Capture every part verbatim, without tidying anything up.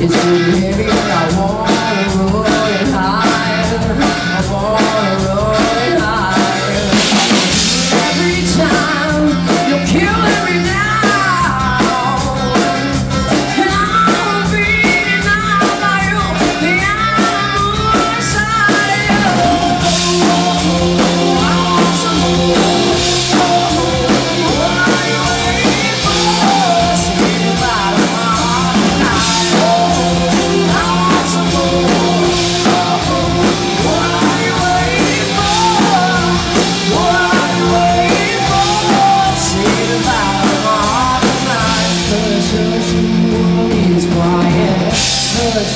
It's too heavy, I wanna roll it higher, I wanna roll it higher. Every time, you'll kill every now, and I'll be denied by you, the animal inside you. Oh, I want some more, oh, what are you waiting for? See the bottom of my heart.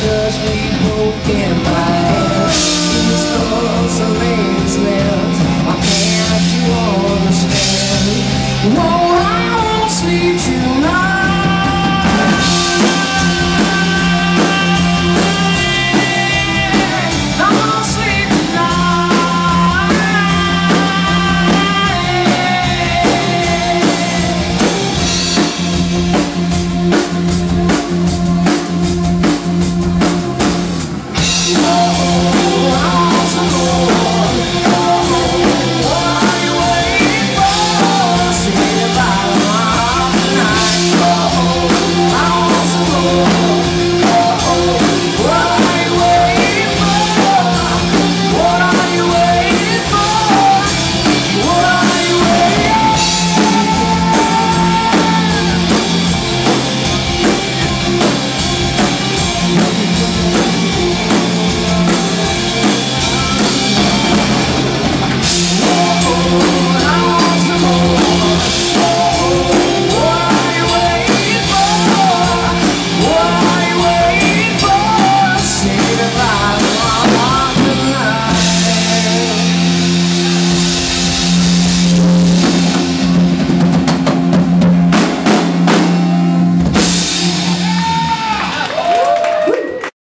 Just we both can.